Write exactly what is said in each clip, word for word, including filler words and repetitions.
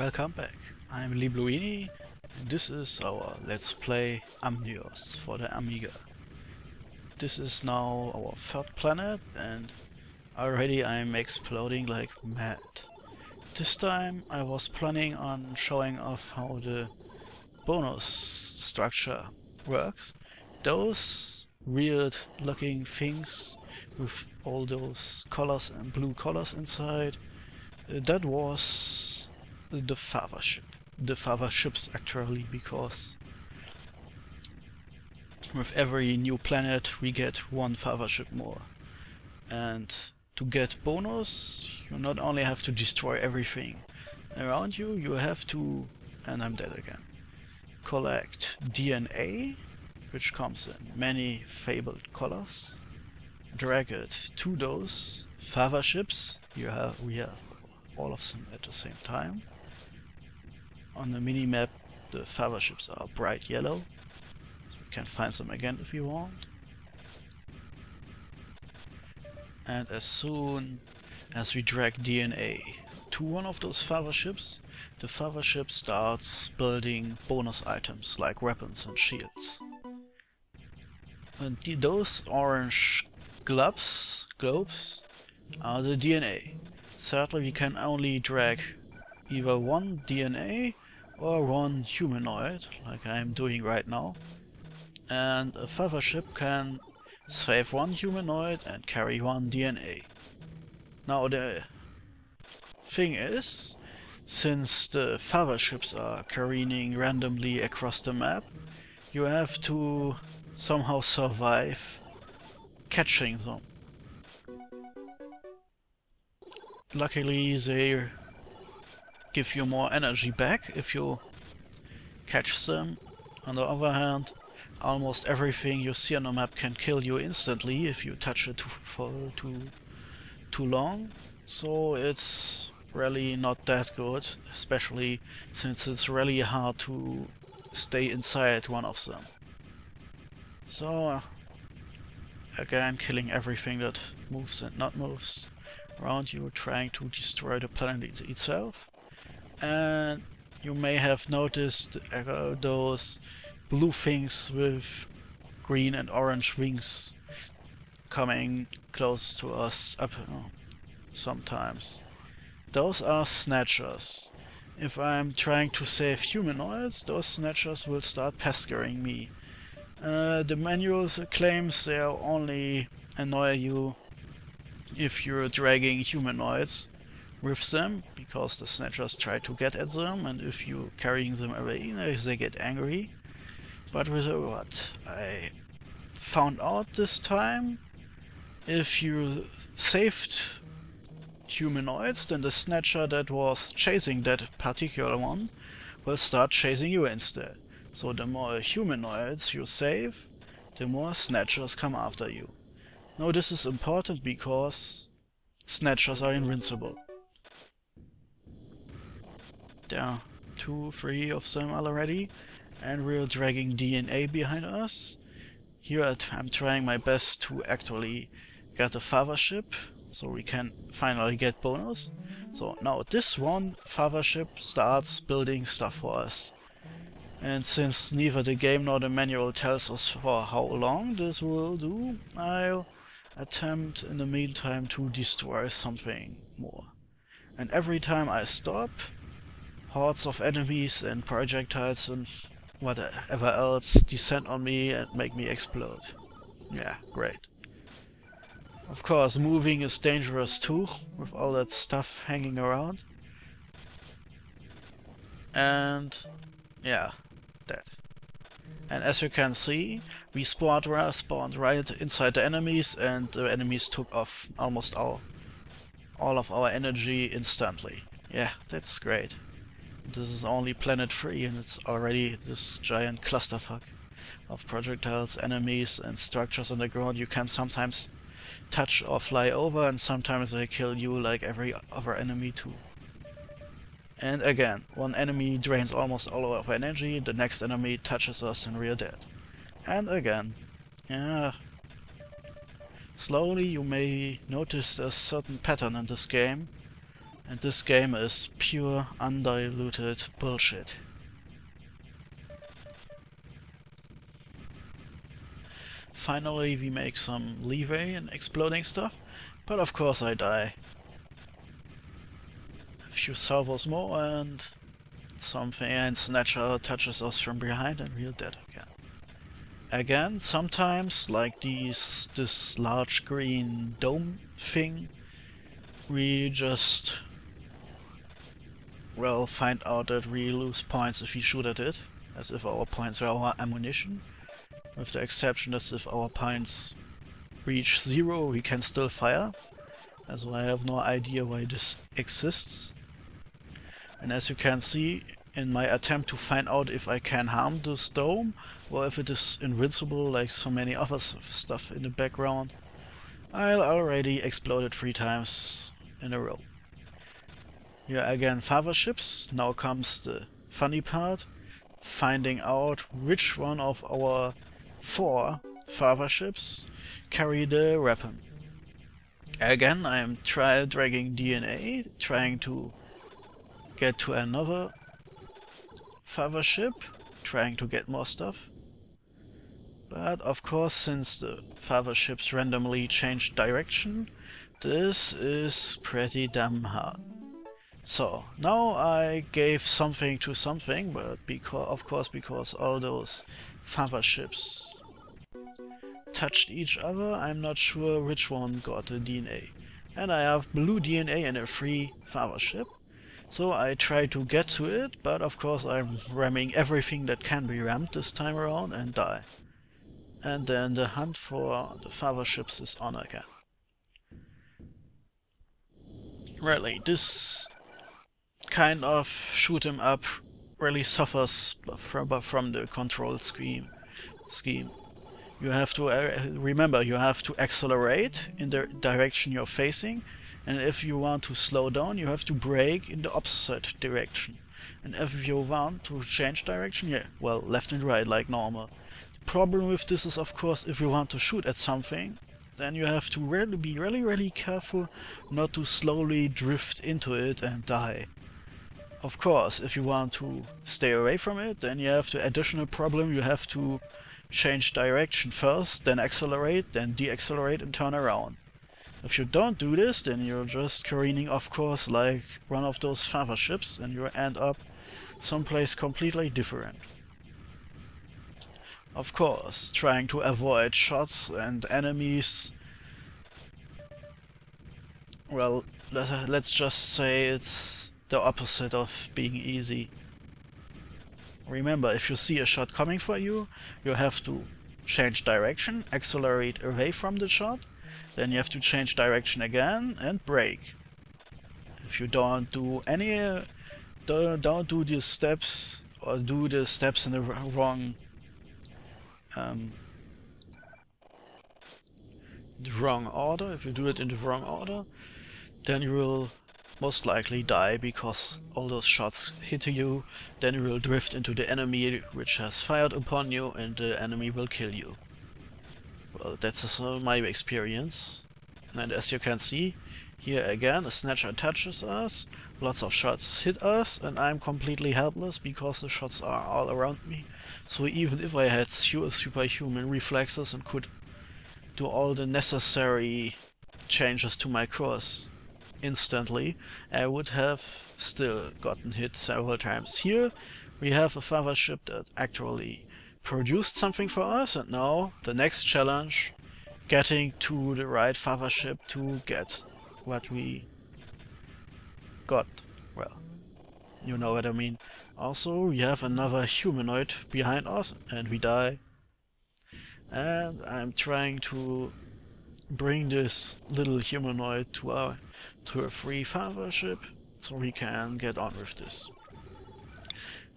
Welcome back, I'm Libluini and this is our Let's Play Amnios for the Amiga. This is now our third planet and already I'm exploding like mad. This time I was planning on showing off how the bonus structure works. Those weird looking things with all those colors and blue colors inside, that was the Fathership. The Fatherships actually, because with every new planet we get one Fathership more. And to get bonus, you not only have to destroy everything around you, you have to, and I'm dead again, collect D N A, which comes in many fabled colors, drag it to those Fatherships. You have, we have all of them at the same time. On the mini-map the Fatherships are bright yellow, so we can find them again if you want. And as soon as we drag D N A to one of those Fatherships, the Fathership starts building bonus items like weapons and shields. And the, those orange globes, globes are the D N A. Sadly, we can only drag either one D N A or one humanoid, like I'm doing right now. And a Fathership can save one humanoid and carry one D N A. Now the thing is, since the Fatherships are careening randomly across the map, you have to somehow survive catching them. Luckily they give you more energy back if you catch them. On the other hand, almost everything you see on the map can kill you instantly if you touch it too, for too, too long. So it's really not that good, especially since it's really hard to stay inside one of them. So again, killing everything that moves and not moves around you, trying to destroy the planet itself. And you may have noticed uh, those blue things with green and orange wings coming close to us up uh, sometimes. Those are Snatchers. If I'm trying to save humanoids, those Snatchers will start pestering me. Uh, the manual claims they'll only annoy you if you're dragging humanoids with them, because the Snatchers try to get at them, and if you're carrying them away, you know, they get angry. But with what I found out this time, if you saved humanoids, then the Snatcher that was chasing that particular one will start chasing you instead. So the more humanoids you save, the more Snatchers come after you. Now this is important because Snatchers are invincible. There are two, three of them already, and we're dragging D N A behind us. Here at, I'm trying my best to actually get a Fathership, so we can finally get bonus. So now this one Fathership starts building stuff for us. And since neither the game nor the manual tells us for how long this will do, I'll attempt in the meantime to destroy something more. And every time I stop, hordes of enemies and projectiles and whatever else descend on me and make me explode. Yeah, great. Of course, moving is dangerous too, with all that stuff hanging around. And yeah, that. And as you can see, we spawned, spawned right inside the enemies, and the enemies took off almost all, all of our energy instantly. Yeah, that's great. This is only planet three and it's already this giant clusterfuck of projectiles, enemies and structures on the ground you can sometimes touch or fly over, and sometimes they kill you like every other enemy too. And again, one enemy drains almost all of our energy, the next enemy touches us and we're dead. And again, yeah. Slowly you may notice a certain pattern in this game, And this game is pure, undiluted bullshit. Finally we make some leeway in exploding stuff, but of course I die. A few salvos more and something, and Snatcher touches us from behind and we're dead again. Again, sometimes, like these, this large green dome thing, we just, well, find out that we lose points if we shoot at it, as if our points were our ammunition. With the exception that if our points reach zero, we can still fire. As I have no idea why this exists. And as you can see, in my attempt to find out if I can harm this dome, or if it is invincible like so many other stuff in the background, I already exploded three times in a row. Here again, fatherships. Now comes the funny part, finding out which one of our four fatherships carry the weapon. Again, I am try dragging D N A, trying to get to another fathership, trying to get more stuff. But of course, since the fatherships randomly change direction, this is pretty damn hard. So now I gave something to something, but because of course because all those fatherships touched each other, I'm not sure which one got the D N A. And I have blue D N A in a free fathership, so I try to get to it, but of course I'm ramming everything that can be rammed this time around and die. And then the hunt for the fatherships is on again. Really, this kind of shoot 'em up really suffers from, from the control scheme. scheme. You have to uh, remember, you have to accelerate in the direction you're facing, and if you want to slow down, you have to brake in the opposite direction. And if you want to change direction, yeah, well, left and right like normal. The problem with this is, of course, if you want to shoot at something, then you have to really be really, really careful not to slowly drift into it and die. Of course, if you want to stay away from it, then you have the additional problem, you have to change direction first, then accelerate, then deaccelerate and turn around. If you don't do this, then you're just careening off course like one of those fatherships and you end up someplace completely different. Of course, trying to avoid shots and enemies, well, let's just say it's the opposite of being easy. Remember, if you see a shot coming for you, you have to change direction, accelerate away from the shot, then you have to change direction again and brake. If you don't do any, uh, don't do these steps or do the steps in the wrong, um, the wrong order, if you do it in the wrong order, then you will most likely die because all those shots hit you, then you will drift into the enemy which has fired upon you and the enemy will kill you. Well, that's uh, my experience. And as you can see, here again a Snatcher touches us, lots of shots hit us, and I'm completely helpless because the shots are all around me. So even if I had superhuman reflexes and could do all the necessary changes to my course instantly, I would have still gotten hit several times. Here we have a fathership that actually produced something for us, and now the next challenge, getting to the right fathership to get what we got. Well, you know what I mean. Also we have another humanoid behind us and we die. And I'm trying to bring this little humanoid to our to a free fathership so we can get on with this.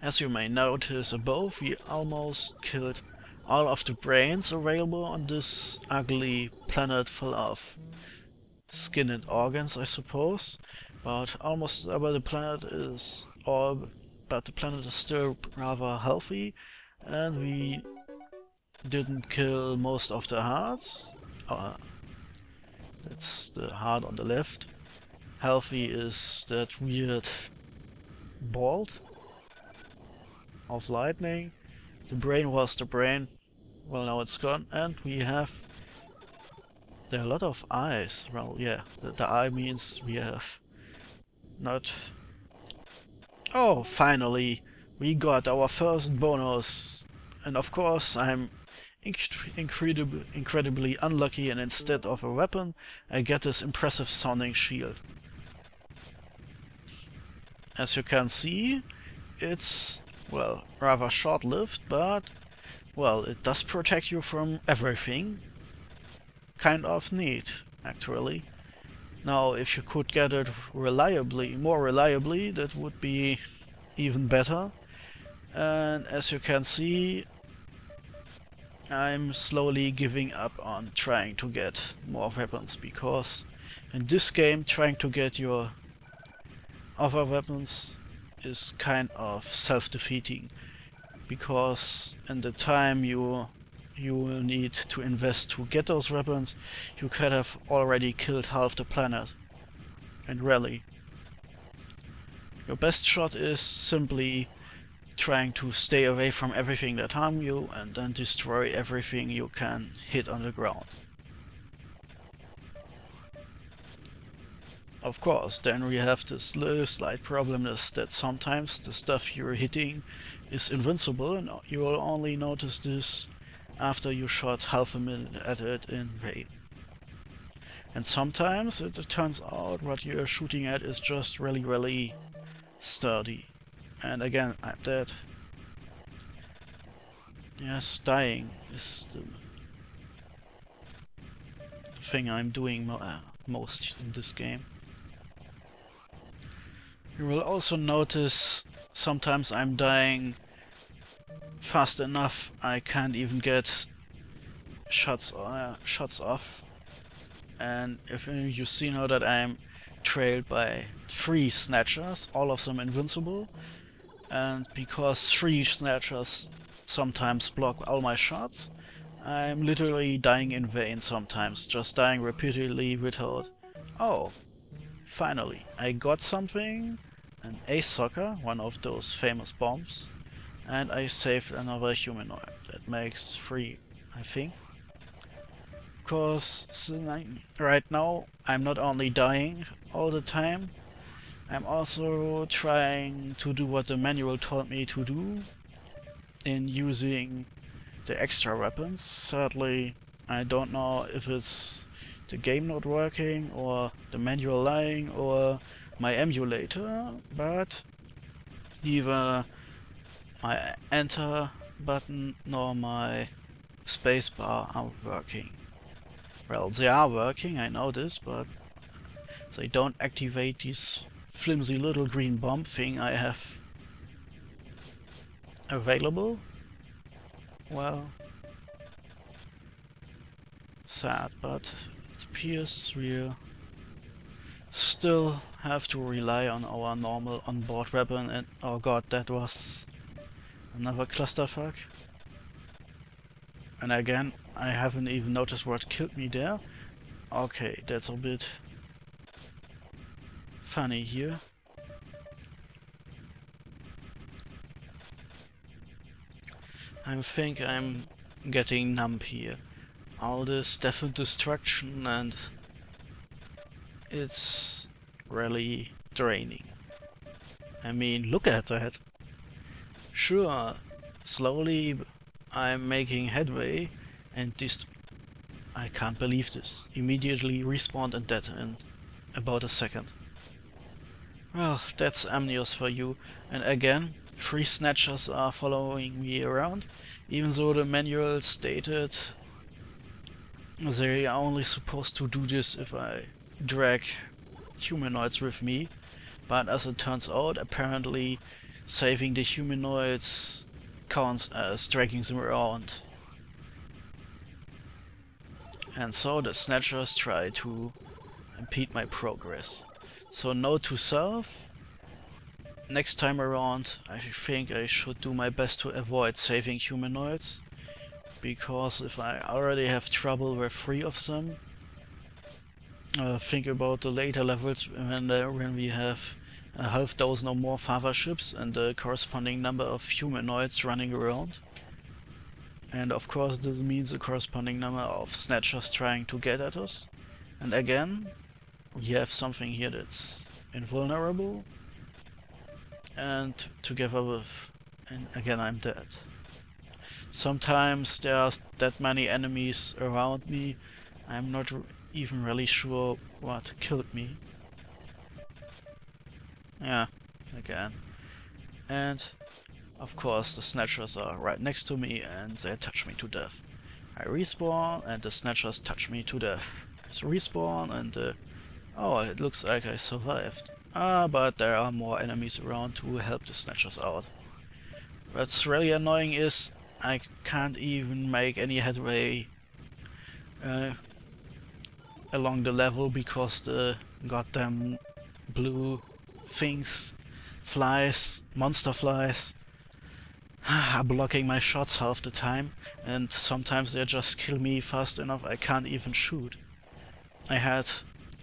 As you may notice above, we almost killed all of the brains available on this ugly planet full of skin and organs, I suppose. But almost but the planet is all but the planet is still rather healthy, and we didn't kill most of the hearts. Uh, That's the heart on the left. healthy is that weird bolt of lightning. The brain was the brain. Well, now it's gone, and we have... There are a lot of eyes. Well, yeah, the, the eye means we have not... Oh, finally! We got our first bonus! And of course, I'm inc incredib incredibly unlucky, and instead of a weapon, I get this impressive sounding shield. As you can see, it's, well, rather short-lived, but... Well, it does protect you from everything. Kind of neat, actually. Now, if you could get it reliably, more reliably, that would be even better. And as you can see, I'm slowly giving up on trying to get more weapons, because in this game, trying to get your other weapons is kind of self-defeating. Because in the time you you will need to invest to get those weapons, you could have already killed half the planet. And really, your best shot is simply trying to stay away from everything that harms you, and then destroy everything you can hit on the ground. Of course, then we have this little slight problem is that sometimes the stuff you're hitting is invincible, and you will only notice this after you shot half a minute at it in vain. And sometimes it turns out what you're shooting at is just really, really sturdy. And again, I'm dead. Yes, dying is the thing I'm doing mo uh, most in this game. You will also notice sometimes I'm dying fast enough I can't even get shots uh, shots off, and if you see now that I'm trailed by three snatchers, all of them invincible, and because three snatchers sometimes block all my shots, I'm literally dying in vain sometimes, just dying repeatedly without... Oh, finally, I got something, an ace sucker, one of those famous bombs. And I saved another humanoid. That makes three, I think. Because right now I'm not only dying all the time, I'm also trying to do what the manual told me to do in using the extra weapons. Sadly, I don't know if it's the game not working or the manual lying or my emulator, but either my enter button nor my spacebar are working. Well, they are working, I know this, but they don't activate this flimsy little green bomb thing I have available. Well, sad, but it appears we're still have to rely on our normal onboard weapon, and oh god, that was another clusterfuck. And again, I haven't even noticed what killed me there. Okay, that's a bit funny here. I think I'm getting numb here. All this death and destruction, and it's really draining. I mean, look at that. Sure, slowly I'm making headway, and this... I can't believe this. Immediately respawned and dead in about a second. Well, that's Amnios for you. And again, three snatchers are following me around, even though the manual stated they are only supposed to do this if I drag humanoids with me. But as it turns out, apparently saving the humanoids counts as dragging them around. And so the snatchers try to impede my progress. So note to self, next time around I think I should do my best to avoid saving humanoids, because if I already have trouble with three of them, uh, think about the later levels when uh, when we have a half dozen or more fatherships and the corresponding number of humanoids running around. And of course this means a corresponding number of snatchers trying to get at us. And again, we have something here that's invulnerable. And together with, and again I'm dead. Sometimes there's that many enemies around me, I'm not even really sure what killed me. Yeah, again. And of course the snatchers are right next to me and they touch me to death. I respawn and the snatchers touch me to death. So respawn and uh, oh, it looks like I survived. Ah, but there are more enemies around to help the snatchers out. What's really annoying is I can't even make any headway uh, along the level because the goddamn blue things, flies, monster flies, are blocking my shots half the time, and sometimes they just kill me fast enough I can't even shoot. I had,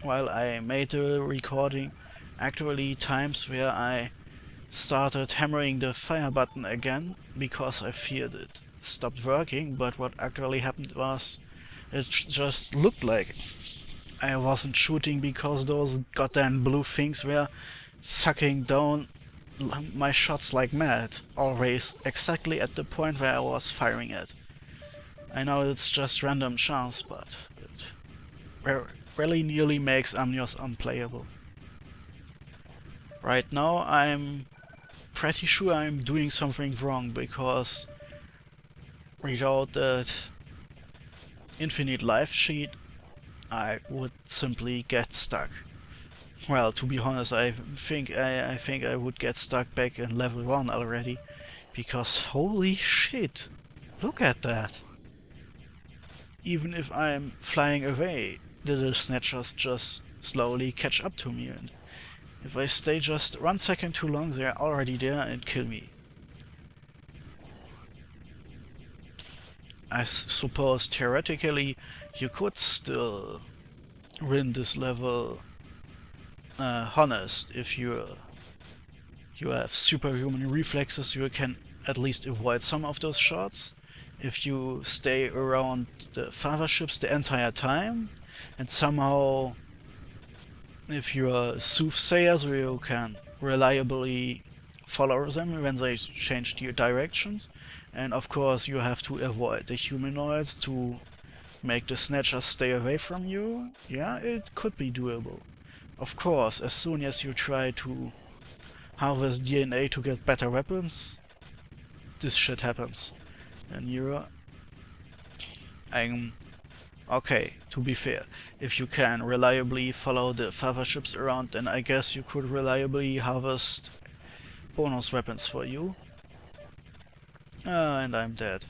while I made the recording, actually times where I started hammering the fire button again because I feared it stopped working, but what actually happened was it just looked like I wasn't shooting because those goddamn blue things were sucking down my shots like mad, always exactly at the point where I was firing at. I know it's just random chance, but it really nearly makes Amnios unplayable. Right now I'm pretty sure I'm doing something wrong because without that infinite life sheet I would simply get stuck. Well, to be honest, I think I, I think I would get stuck back in level one already because holy shit, look at that. Even if I'm flying away, the little snatchers just slowly catch up to me, and if I stay just one second too long, they're already there and kill me. I suppose theoretically you could still win this level uh, honest if you you have superhuman reflexes. You can at least avoid some of those shots if you stay around the fatherships the entire time, and somehow, if you are soothsayers, you can reliably follow them when they change your directions. And of course you have to avoid the humanoids to make the snatchers stay away from you. Yeah, it could be doable. Of course, as soon as you try to harvest D N A to get better weapons, this shit happens. And you're... I'm... Okay, to be fair, if you can reliably follow the fatherships around, then I guess you could reliably harvest bonus weapons for you. Ah, and I'm dead.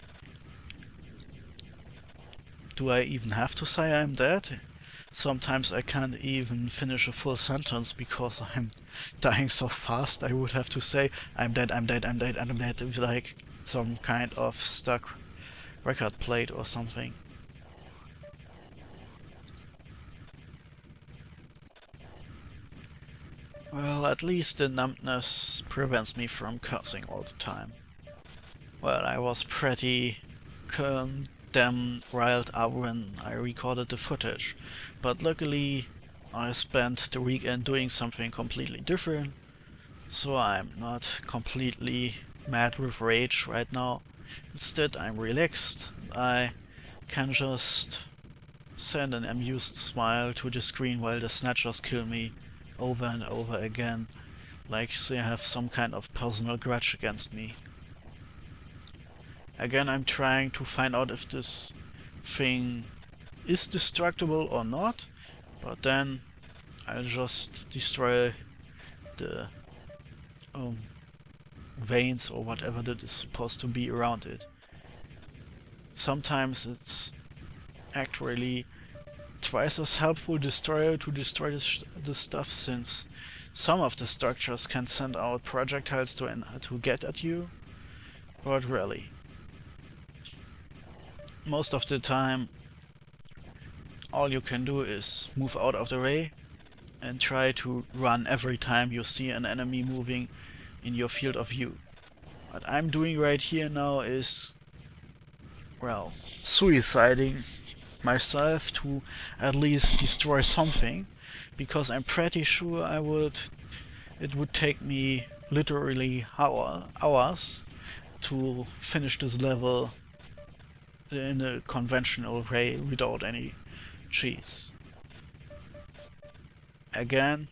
Do I even have to say I'm dead? Sometimes I can't even finish a full sentence because I'm dying so fast. I would have to say I'm dead, I'm dead, I'm dead, I'm dead. It's like some kind of stuck record plate or something. Well, at least the numbness prevents me from cursing all the time. Well, I was pretty damn riled up when I recorded the footage, but luckily I spent the weekend doing something completely different, so I'm not completely mad with rage right now. Instead, I'm relaxed. I can just send an amused smile to the screen while the snatchers kill me over and over again, like they have some kind of personal grudge against me. Again, I'm trying to find out if this thing is destructible or not, but then I'll just destroy the um, veins or whatever that is supposed to be around it. Sometimes it's actually twice as helpful destroyer to destroy this, this stuff, since some of the structures can send out projectiles to, uh, to get at you, but really most of the time all you can do is move out of the way and try to run every time you see an enemy moving in your field of view. What I'm doing right here now is, well, suiciding myself to at least destroy something, because I'm pretty sure I would it would take me literally hour, hours to finish this level in a conventional way without any cheats. Again,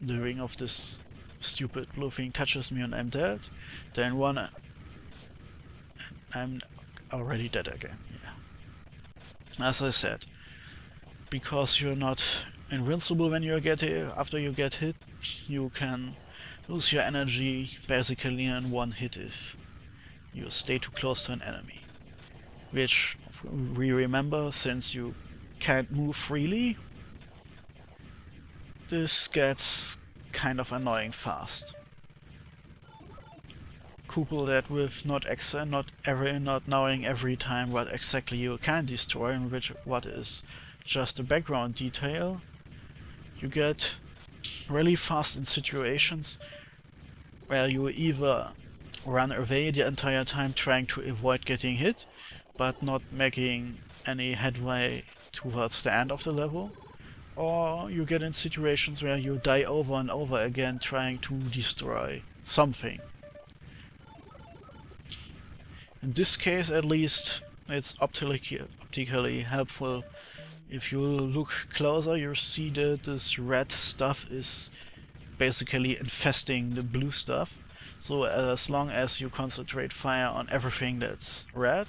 the ring of this stupid blue thing touches me and I'm dead. Then one, I'm already dead again. Yeah. As I said, because you're not invincible when you get hit, after you get hit, you can lose your energy basically in one hit if you stay too close to an enemy. Which we remember, since you can't move freely, this gets kind of annoying fast. Couple that with not ex not every not knowing every time what exactly you can destroy and which what is just a background detail, you get really fast in situations where you either run away the entire time trying to avoid getting hit, but not making any headway towards the end of the level, or you get in situations where you die over and over again trying to destroy something. In this case, at least, it's optically, optically helpful. If you look closer, you see that this red stuff is basically infesting the blue stuff. So as long as you concentrate fire on everything that's red,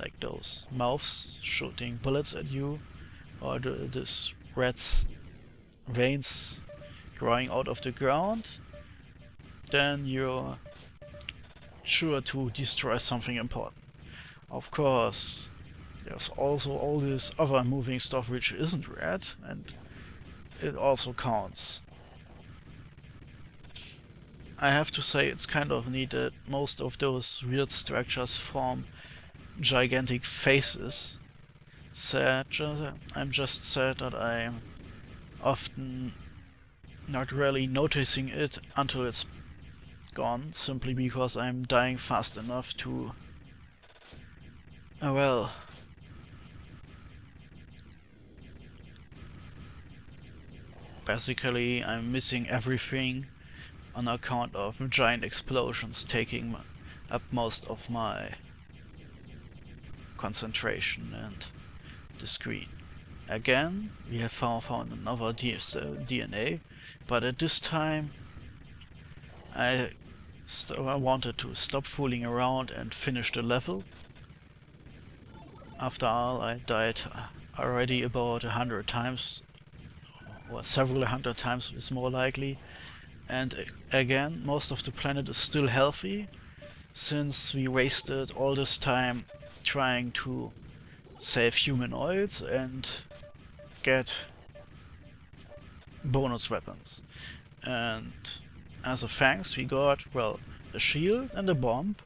like those mouths shooting bullets at you, or the, this red veins growing out of the ground, then you're sure to destroy something important. Of course, there's also all this other moving stuff which isn't red, and it also counts. I have to say, it's kind of neat that most of those weird structures form gigantic faces. Sad, I'm just sad that I'm often not really noticing it until it's gone, simply because I'm dying fast enough to, oh well, basically I'm missing everything on account of giant explosions taking up most of my concentration and the screen. Again, we have found another D N A, but at this time I, I wanted to stop fooling around and finish the level. After all, I died already about a hundred times, or several hundred times is more likely, and again, most of the planet is still healthy, since we wasted all this time trying to save humanoids and get bonus weapons. And as a thanks, we got, well, a shield and a bomb,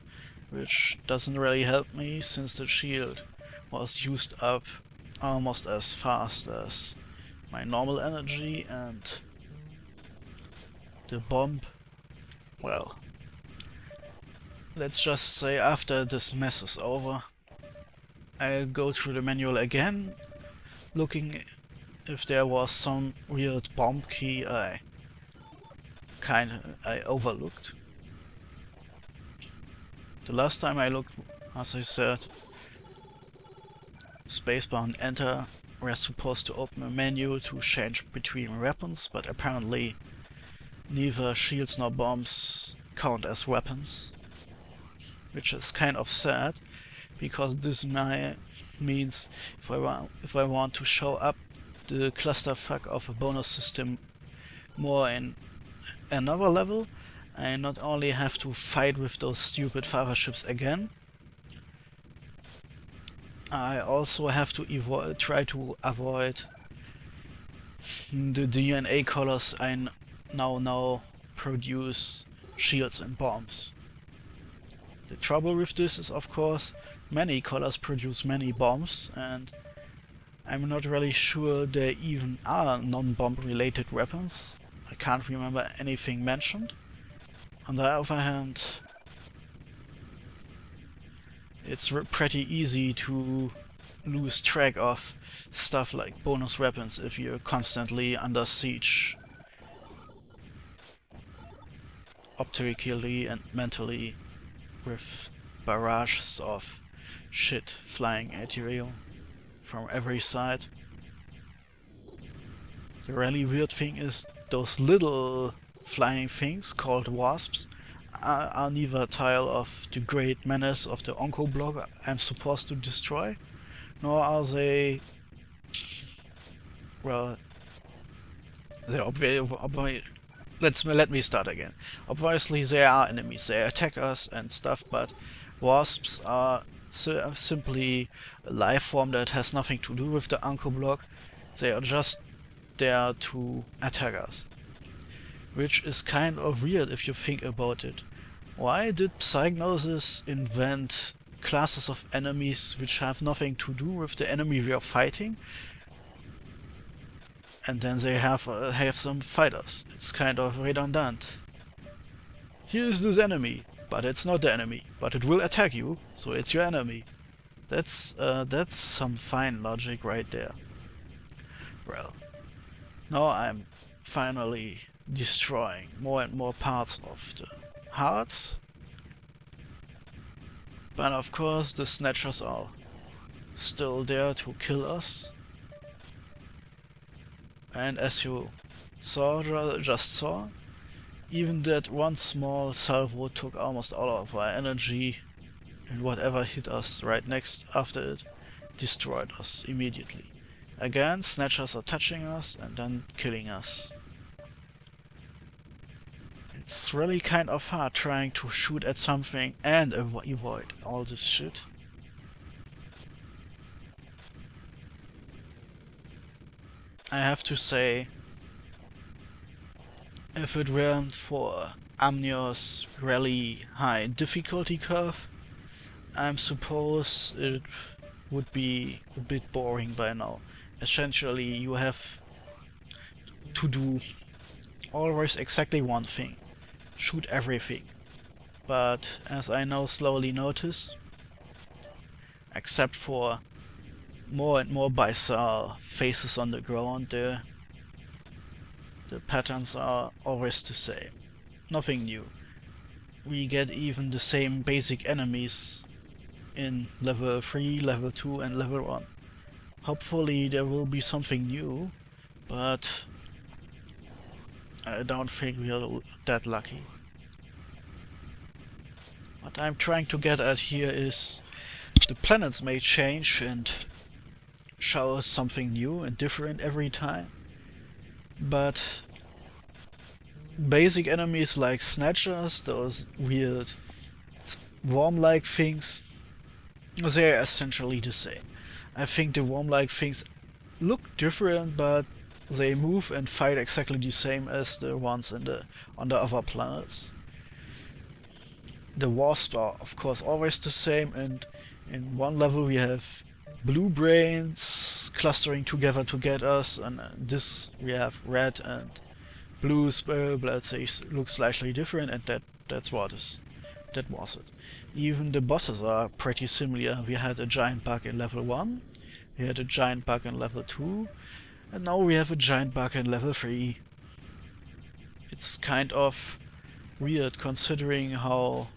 which doesn't really help me, since the shield was used up almost as fast as my normal energy, and the bomb, well, let's just say after this mess is over, I'll go through the manual again, looking if there was some weird bomb key I kind of I overlooked. The last time I looked, as I said, spacebar and enter were supposed to open a menu to change between weapons, but apparently neither shields nor bombs count as weapons, which is kind of sad, because this may, means if I, want, if I want to show up the clusterfuck of a bonus system more in another level, I not only have to fight with those stupid fatherships again, I also have to try to avoid the D N A colors I now know produce shields and bombs. The trouble with this is, of course, many colors produce many bombs, and I'm not really sure there even are non-bomb related weapons. I can't remember anything mentioned. On the other hand, it's pretty easy to lose track of stuff like bonus weapons if you're constantly under siege, optically and mentally, with barrages of shit flying at you from every side. The really weird thing is those little flying things called wasps are, are neither a tile of the great menace of the Oncoblock I'm supposed to destroy, nor are they, well, they're obvious. Obvi Let's let me start again. Obviously, they are enemies. They attack us and stuff. But wasps are si simply a life form that has nothing to do with the Oncoblock. They are just there to attack us, which is kind of weird if you think about it. Why did Psygnosis invent classes of enemies which have nothing to do with the enemy we are fighting? And then they have uh, have some fighters. It's kind of redundant. Here is this enemy, but it's not the enemy, but it will attack you, so it's your enemy. That's uh, that's some fine logic right there. Well, now I'm finally destroying more and more parts of the hearts, but of course the Snatchers are still there to kill us. And as you saw, just saw, even that one small salvo took almost all of our energy, and whatever hit us right next after it destroyed us immediately. Again, Snatchers are touching us and then killing us. It's really kind of hard trying to shoot at something and avoid all this shit. I have to say, if it weren't for Amnios' really high difficulty curve, I suppose it would be a bit boring by now. Essentially, you have to do always exactly one thing, shoot everything. But as I now slowly notice, except for more and more bizarre faces on the ground there, the patterns are always the same. Nothing new. We get even the same basic enemies in level three, level two and level one. Hopefully there will be something new, but I don't think we are that lucky. What I'm trying to get at here is the planets may change and show us something new and different every time, but basic enemies like Snatchers, those weird worm-like things, they are essentially the same. I think the worm-like things look different, but they move and fight exactly the same as the ones in the on the other planets. The wasps are of course always the same, and in one level we have blue brains clustering together to get us, and this we have red and blue sparrow bloods. They look slightly different, and that that's what is that was it. Even the bosses are pretty similar. We had a giant bug in level one, we had a giant bug in level two, and now we have a giant bug in level three. It's kind of weird considering how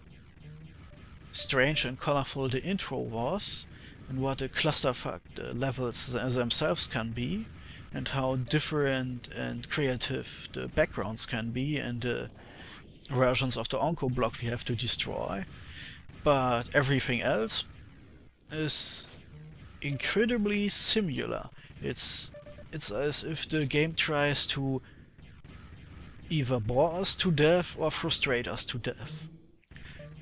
strange and colorful the intro was, and what a clusterfuck the levels themselves can be, and how different and creative the backgrounds can be, and the versions of the Oncoblock we have to destroy. But everything else is incredibly similar. It's it's as if the game tries to either bore us to death or frustrate us to death.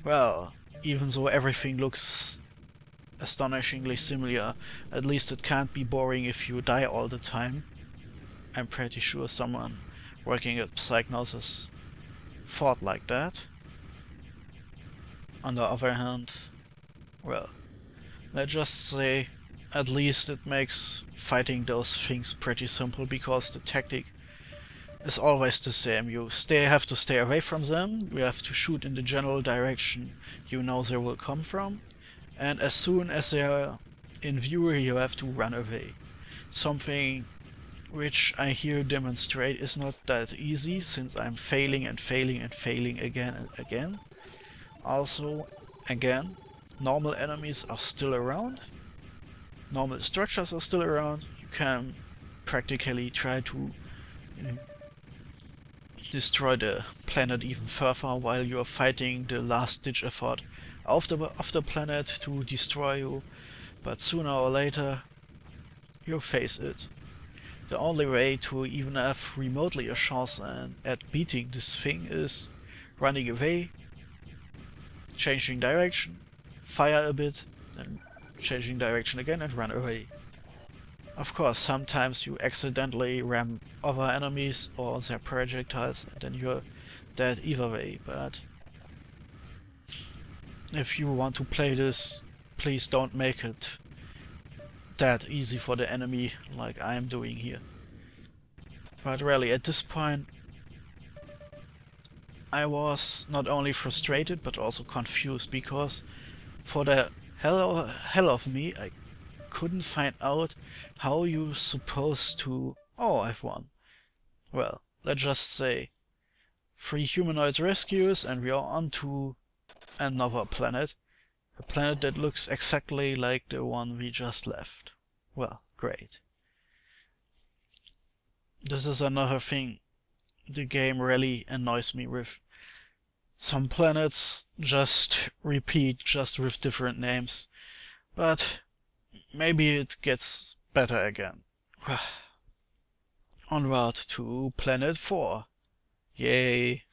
Well, even though everything looks astonishingly similar, at least it can't be boring if you die all the time. I'm pretty sure someone working at Psygnosis thought like that. On the other hand, well, let's just say at least it makes fighting those things pretty simple, because the tactic is always the same. You stay, have to stay away from them, you have to shoot in the general direction you know they will come from, and as soon as they are in view you have to run away. Something which I here demonstrate is not that easy, since I'm failing and failing and failing again and again. Also, again, normal enemies are still around, normal structures are still around, you can practically try to you know, destroy the planet even further while you are fighting the last ditch effort of the, of the planet to destroy you, but sooner or later you face it. The only way to even have remotely a chance and at beating this thing is running away, changing direction, fire a bit, then changing direction again and run away. Of course, sometimes you accidentally ram other enemies or their projectiles and then you're dead either way, but if you want to play this, please don't make it that easy for the enemy like I'm doing here. But really, at this point I was not only frustrated but also confused, because for the hell, hell of me, I couldn't find out how you're supposed to... Oh, I've won. Well, let's just say three humanoids rescues and we are on to another planet. A planet that looks exactly like the one we just left. Well, great. This is another thing the game really annoys me with. Some planets just repeat, just with different names, but maybe it gets better again. En route to planet four. Yay!